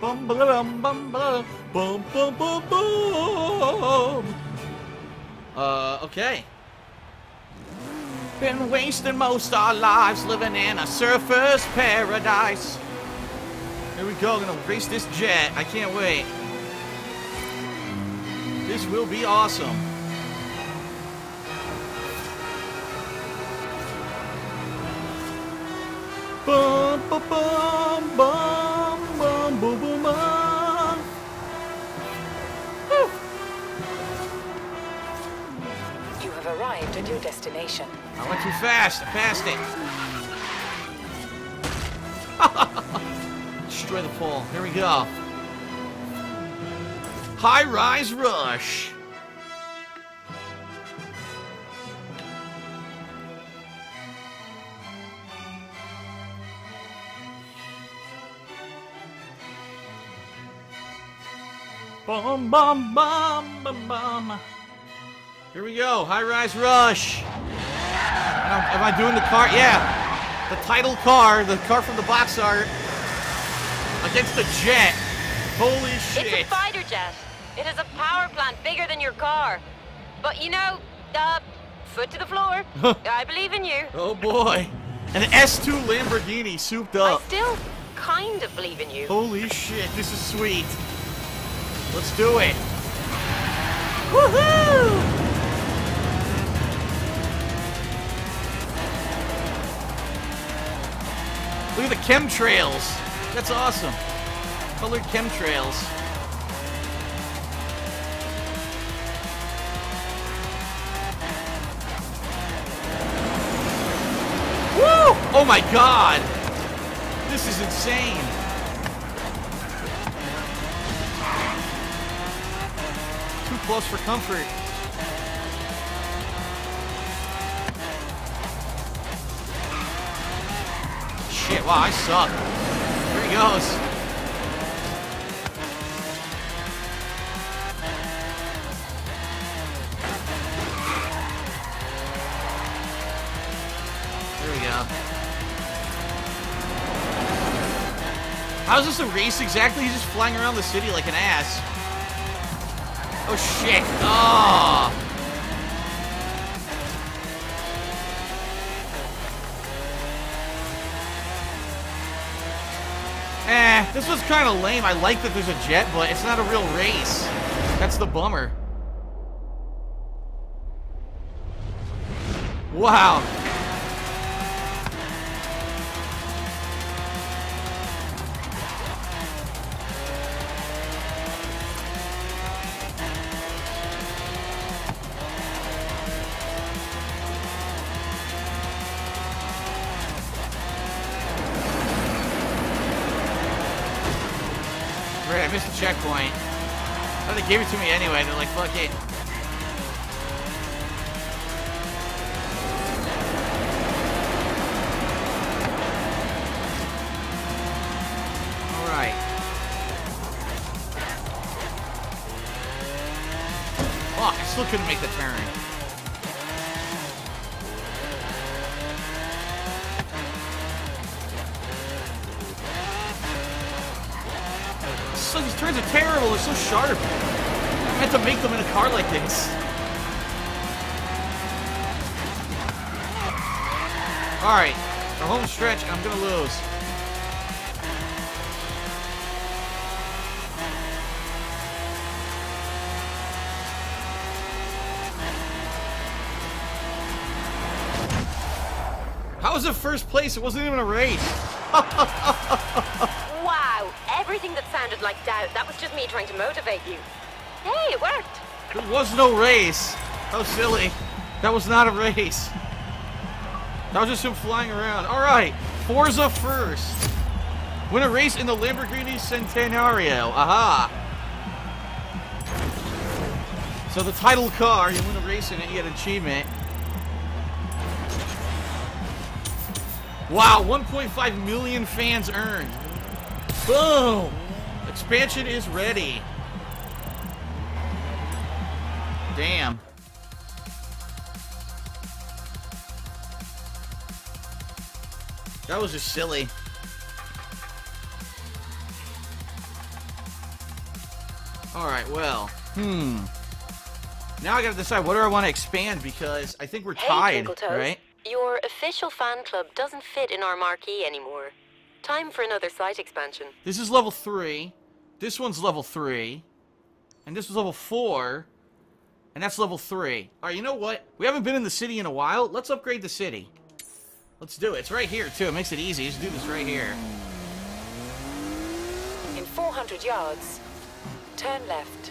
bum ba dum bum ba bum bum bum bum. Okay. Been wasting most our lives living in a surfer's paradise. Here we go, gonna race this jet. I can't wait. This will be awesome. Bum bum bum bum bum bum bum bum. You have arrived at your destination. I went too fast. I passed it. Destroy the pole. Here we go. High-rise rush. Bum bum bum bum bum. Here we go, high-rise rush. Am I doing the car? Yeah, the title car, the car from the box art against the jet. Holy shit! It's a fighter jet. It is a power plant bigger than your car. But you know, foot to the floor. I believe in you. Oh boy. An S2 Lamborghini souped up. I still kind of believe in you. Holy shit, this is sweet. Let's do it. Woohoo! Look at the chemtrails. That's awesome. Colored chemtrails. Oh my god! This is insane! Too close for comfort. Shit, wow, I suck. Here he goes. There we go. How's this a race exactly? He's just flying around the city like an ass. Oh shit! Oh. Eh, this was kind of lame. I like that there's a jet, but it's not a real race. That's the bummer. Wow. I missed the checkpoint. Oh, they gave it to me anyway. They're like, fuck it. Alright. Fuck, I still couldn't make the turn. These turns are terrible, they're so sharp. I meant to make them in a car like this. Alright, the home stretch, I'm gonna lose. How was it first place? It wasn't even a race. Everything that sounded like doubt, that was just me trying to motivate you. Hey, it worked. There was no race. How silly. That was not a race. That was just him flying around. Alright, Forza first. Win a race in the Lamborghini Centenario. Aha. So the title car, you win a race in it, you get an achievement. Wow, 1.5 million fans earned. Boom! Expansion is ready. Damn. That was just silly. Alright, well, now I gotta decide what do I want to expand, because I think we're tied, right? Your official fan club doesn't fit in our marquee anymore. Time for another site expansion. This is level 3. This one's level 3. And this was level 4. And that's level 3. Alright, you know what? We haven't been in the city in a while. Let's upgrade the city. Let's do it. It's right here, too. It makes it easy. Just do this right here. In 400 yards, turn left.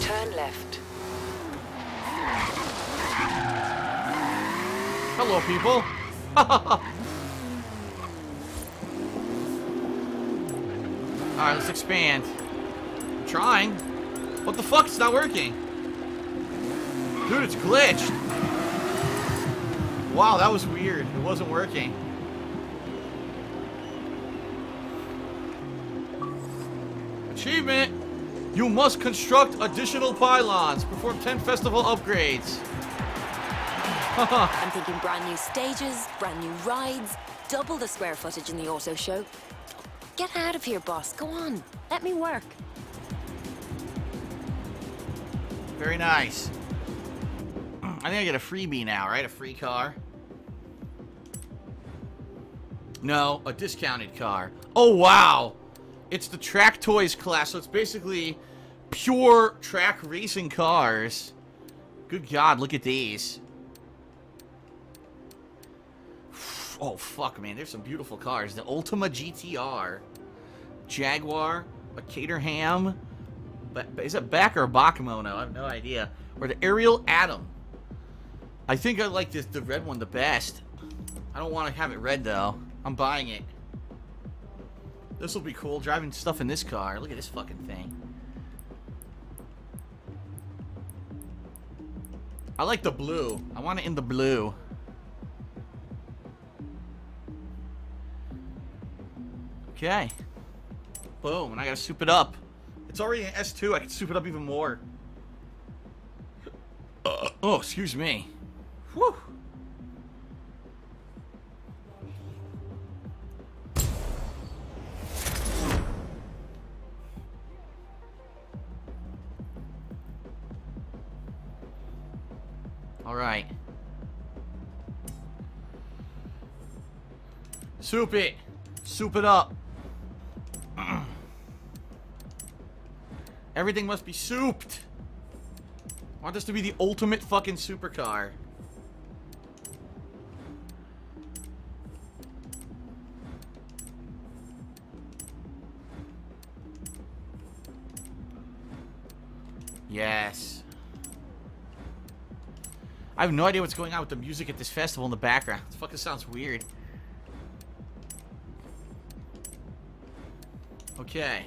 Turn left. Hello, people. Alright, let's expand. I'm trying. What the fuck? It's not working. Dude, it's glitched. Wow, that was weird. It wasn't working. Achievement. You must construct additional pylons. Perform 10 festival upgrades. I'm thinking brand new stages, brand new rides, double the square footage in the auto show. Get out of here, boss. Go on. Let me work. Very nice. I think I get a freebie now, right? A free car. No, a discounted car. Oh, wow. It's the Track Toys class, so it's basically pure track racing cars. Good God, look at these. Oh, fuck, man. There's some beautiful cars. The Ultima GTR. Jaguar. A Caterham. Is it Back or Bacchimono? I have no idea. Or the Ariel Atom. I think I like this, the red one the best. I don't want to have it red, though. I'm buying it. This will be cool, driving stuff in this car. Look at this fucking thing. I like the blue. I want it in the blue. Okay. Boom, and I gotta soup it up. It's already an S2, I can soup it up even more. Oh, excuse me. Whew. All right. Soup it. Soup it up. Everything must be souped. I want this to be the ultimate fucking supercar. Yes. I have no idea what's going on with the music at this festival in the background. It fucking sounds weird. Okay.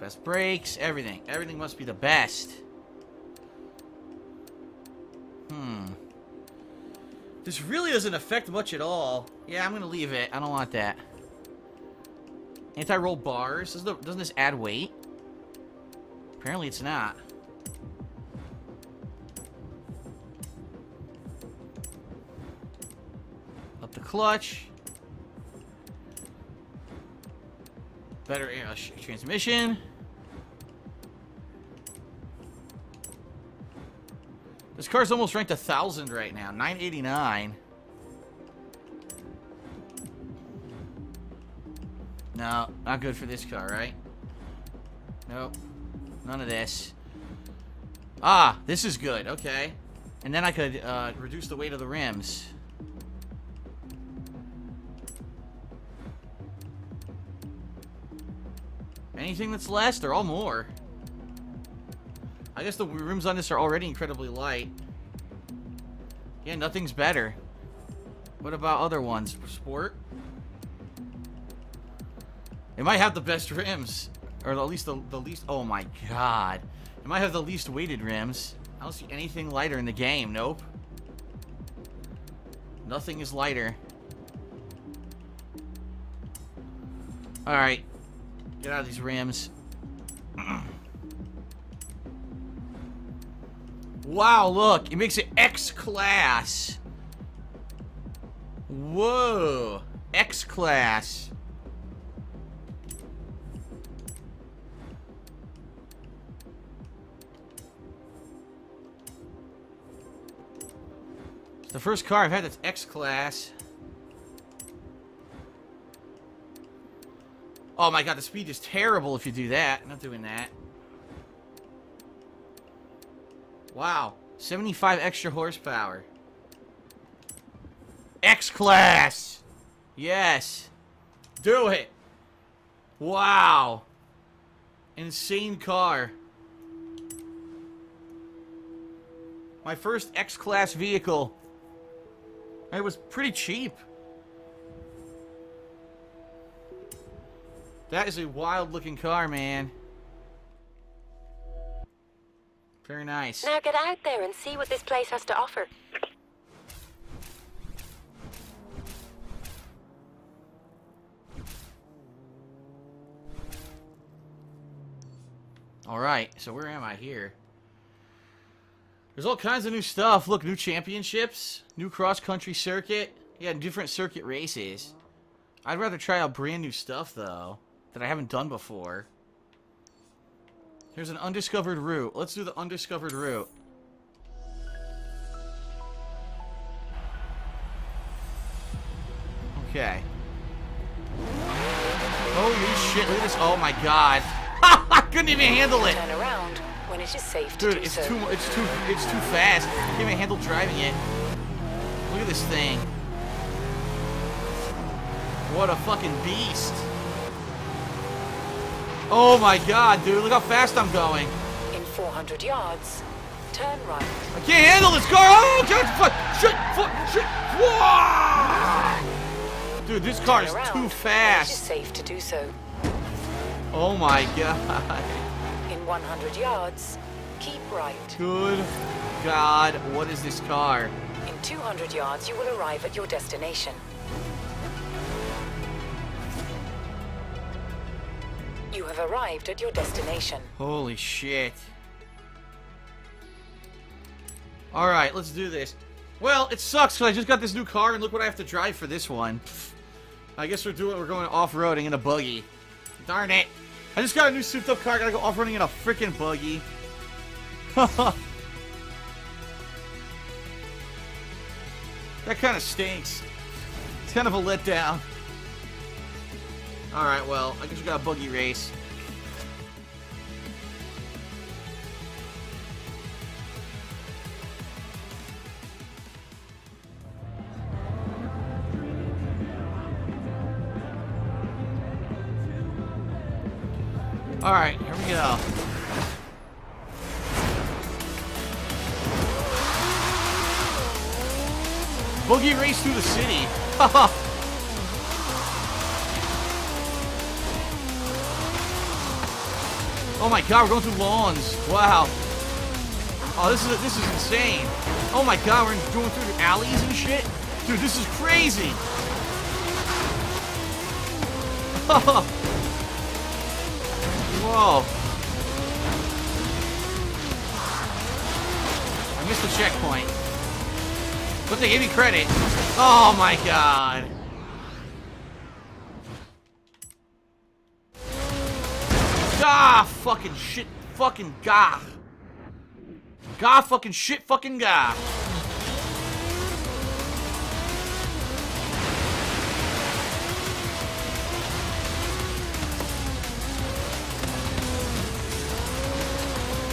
Best brakes, everything. Everything must be the best. This really doesn't affect much at all. Yeah, I'm gonna leave it. I don't want that. Anti-roll bars. Doesn't this add weight? Apparently it's not. Up the clutch. Better transmission. This car's almost ranked 1,000 right now. 989. No, not good for this car, right? Nope. None of this. Ah, this is good. Okay. And then I could reduce the weight of the rims. Anything that's less, they're all more. I guess the rims on this are already incredibly light. Yeah, nothing's better. What about other ones? Sport? It might have the best rims. Or at least the least... Oh my god. It might have the least weighted rims. I don't see anything lighter in the game. Nope. Nothing is lighter. Alright. Get out of these rims. Wow, look. It makes it X-Class. Whoa, X-Class. It's the first car I've had that's X-Class. Oh my god, the speed is terrible if you do that. I'm not doing that. Wow, 75 extra horsepower. X-Class! Yes! Do it! Wow! Insane car. My first X-Class vehicle. It was pretty cheap. That is a wild-looking car, man. Very nice. Now get out there and see what this place has to offer. Alright, so where am I here? There's all kinds of new stuff. Look, new championships, new cross-country circuit. Yeah, different circuit races. I'd rather try out brand new stuff, though, that I haven't done before. Here's an undiscovered route. Let's do the undiscovered route. Okay. Holy shit, look at this. Oh my god. I couldn't even handle it. Turn around when it is safe to do so. Dude, it's too fast. I can't even handle driving it. Look at this thing. What a fucking beast. Oh my god, dude, look how fast I'm going. In 400 yards, turn right. I can't handle this car. Oh, god, fuck, shit, fuck, shit. Whoa! Dude, this car is too fast. It is safe to do so. Oh my god. In 100 yards, keep right. Good god, what is this car? In 200 yards, you will arrive at your destination. You have arrived at your destination. Holy shit. Alright, let's do this. Well, it sucks because I just got this new car and look what I have to drive for this one. I guess we're going off-roading in a buggy. Darn it. I just got a new souped up car, I gotta go off-roading in a freaking buggy. That kind of stinks. It's kind of a letdown. Alright, well, I guess we got a buggy race. Alright, here we go. Buggy race through the city. Haha. Oh my god, we're going through lawns. Wow. Oh, this is insane. Oh my god, we're going through the alleys and shit. Dude, this is crazy. Whoa. I missed the checkpoint. But they gave me credit. Oh my god. Ah, fucking shit, fucking gah. Gah, fucking shit, fucking gah.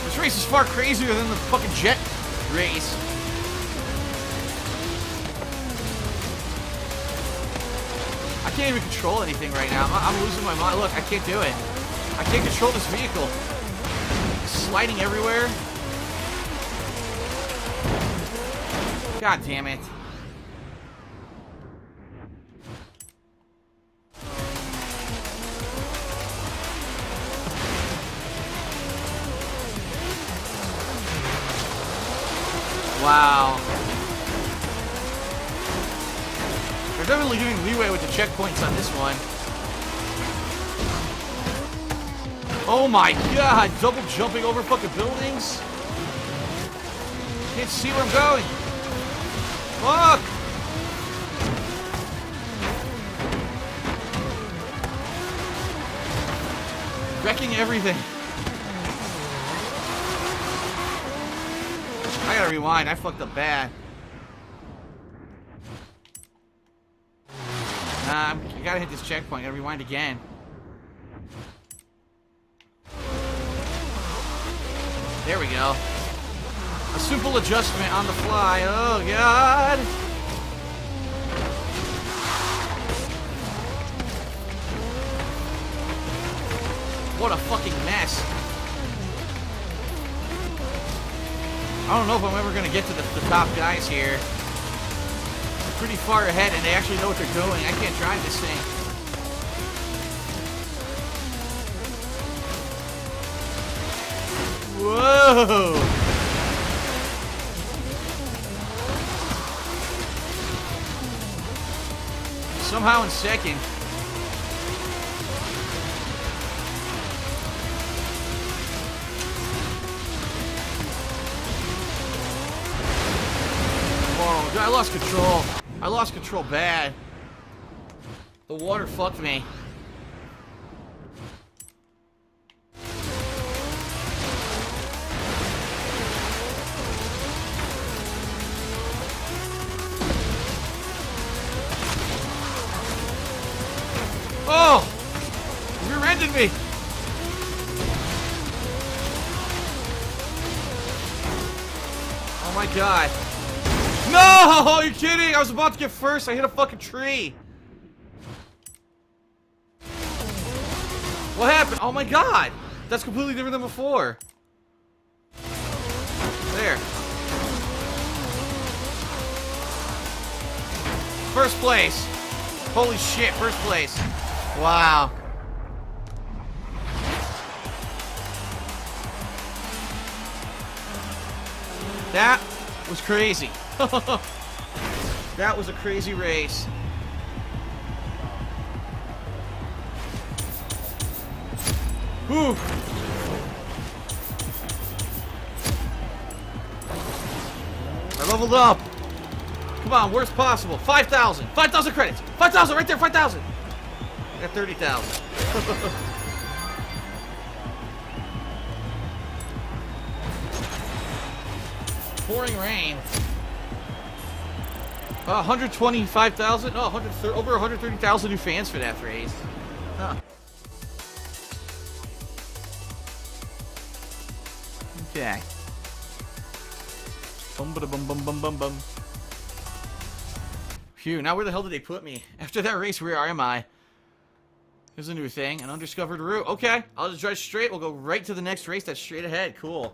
This race is far crazier than the fucking jet race. I can't even control anything right now. I'm losing my mind. Look, I can't do it. I can't control this vehicle. It's sliding everywhere. God damn it. Wow. They're definitely doing leeway with the checkpoints on this one. Oh my god, double jumping over fucking buildings? Can't see where I'm going. Fuck! wrecking everything. I gotta rewind. I fucked up bad. I gotta hit this checkpoint. I gotta rewind again. There we go. A simple adjustment on the fly. Oh, God. What a fucking mess. I don't know if I'm ever going to get to the top guys here. They're pretty far ahead, and they actually know what they're doing. I can't drive this thing. Whoa! Somehow in second. Whoa, dude, I lost control. I lost control bad. The water fucked me. Me. Oh my god. No! You're kidding! I was about to get first. I hit a fucking tree. What happened? Oh my god! That's completely different than before. There. First place. Holy shit, first place. Wow. That was crazy. That was a crazy race. Whew. I leveled up. Come on, worst possible. 5,000. 5,000 credits. 5,000 right there. 5,000. I got 30,000. Pouring rain. 125,000? No, over 130,000 new fans for that race. Huh. Okay. Bum ba bum bum bum bum bum. Phew, now where the hell did they put me? After that race, where am I? Here's a new thing, an undiscovered route. Okay, I'll just drive straight. We'll go right to the next race that's straight ahead. Cool.